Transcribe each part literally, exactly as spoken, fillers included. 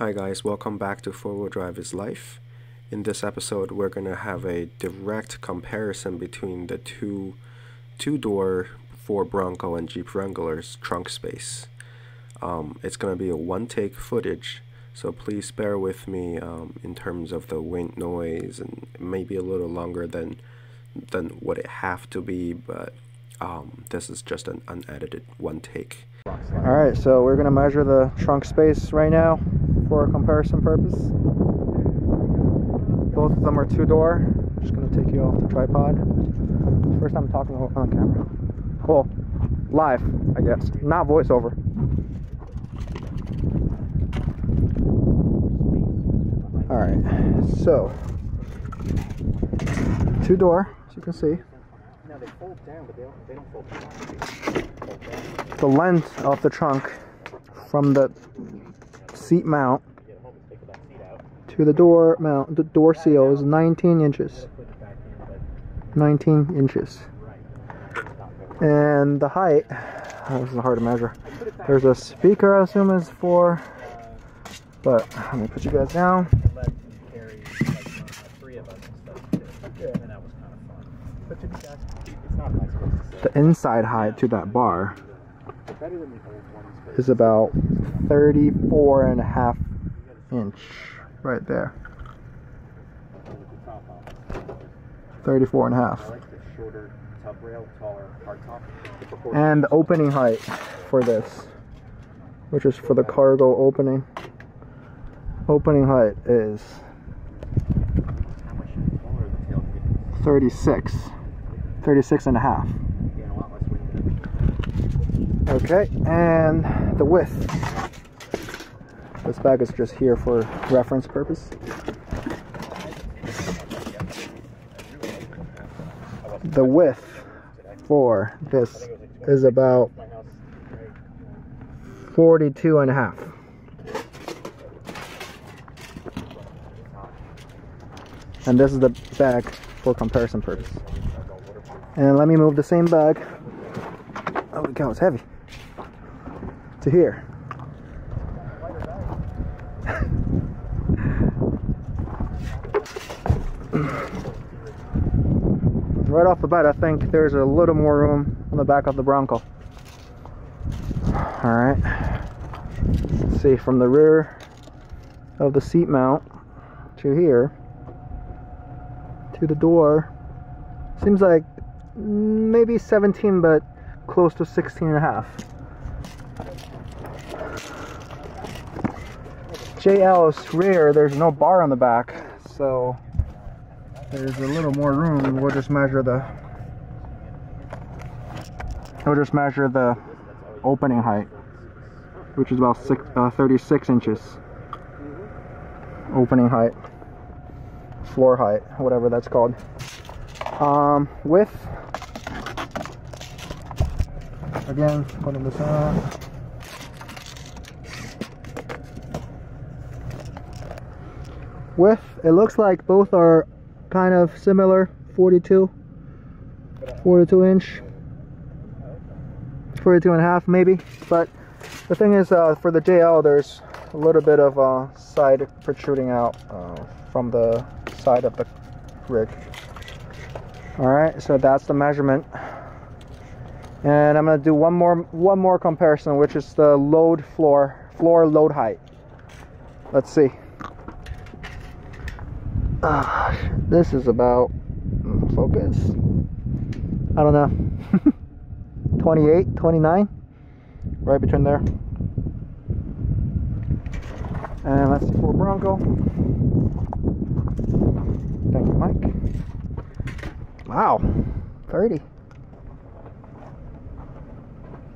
Hi guys, welcome back to four wheel drive is Life. In this episode, we're going to have a direct comparison between the two two-door Ford Bronco and Jeep Wrangler's trunk space. Um, it's going to be a one-take footage, so please bear with me um, in terms of the wind noise, and maybe a little longer than, than what it have to be, but um, this is just an unedited one-take. Alright, so we're going to measure the trunk space right now. For a comparison purpose, both of them are two-door. Just gonna take you off the tripod. First time talking on camera. Cool, live, I guess, not voiceover. All right, so two-door, as you can see. Now they fold down, but they don't. They don't fold down. The length of the trunk from the seat mount to the door mount, the door seal is nineteen inches. nineteen inches. And the height, oh, this is hard to measure. There's a speaker, I assume is for, but let me put you guys down. The inside height to that bar is about thirty-four and a half inch right there. thirty-four and a half. And the opening height for this, which is for the cargo opening, opening height is thirty-six, thirty-six and a half. Okay, and the width. This bag is just here for reference purpose. The width for this is about forty-two and a half. And this is the bag for comparison purpose. And let me move the same bag. Oh my God, it's heavy. To here. Right off the bat, I think there's a little more room on the back of the Bronco. Alright. See, from the rear of the seat mount to here, to the door, seems like maybe seventeen, but close to sixteen and a half. J L's rear, there's no bar on the back, so there's a little more room. We'll just measure the we'll just measure the opening height, which is about six, uh, thirty-six inches. Opening height, floor height, whatever that's called. Um, width. Again, putting this on. Width, it looks like both are kind of similar, forty-two, forty-two inch, forty-two and a half maybe. But the thing is, uh, for the J L, there's a little bit of uh, side protruding out uh, from the side of the rig. All right, so that's the measurement, and I'm gonna do one more one more comparison, which is the load floor floor load height. Let's see. Uh, this is about focus. I don't know. twenty-eight, twenty-nine, right between there. And let's see for Bronco. Thank you, Mike. Wow, thirty.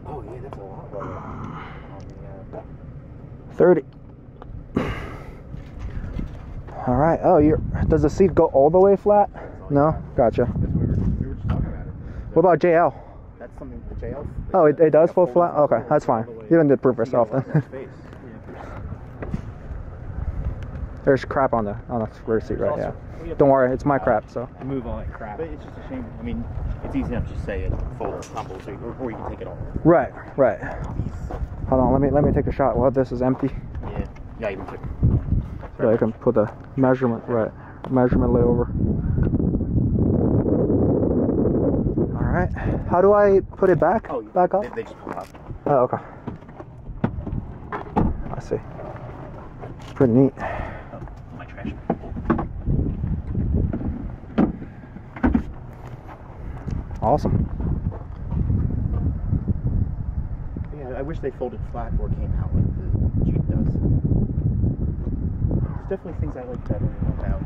Oh yeah, that's a lot. Right? thirty. All right. Oh, you're, does the seat go all the way flat? No? Gotcha. What about J L? That's something the J L. Oh, it, it does fold flat? Okay, that's fine. You don't need to prove yourself then. There's crap on the on the rear seat right now. Don't worry, it's my crap, so. Move all that crap. But it's just a shame. I mean, it's easy enough to just say it folds, tumbles, or you can take it all. Right, right. Hold on, let me let me take a shot. Well, this is empty. Yeah. Yeah, you can click. Yeah, I can put the measurement, right, measurement layover. All right. How do I put it back? Oh, back up? They, they just pull up. Oh, okay. I see. It's pretty neat. Oh, my trash. Awesome. Yeah, I wish they folded flat or came out like the Jeep does. There's definitely things I like better about.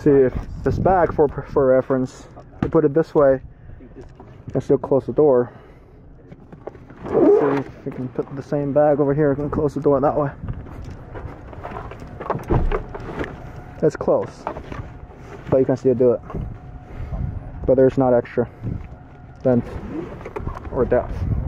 See, if this back, for for reference, I put it this way, I still close the door. Let's see if we can put the same bag over here and close the door that way. That's close, but you can still do it. But there's not extra length or depth.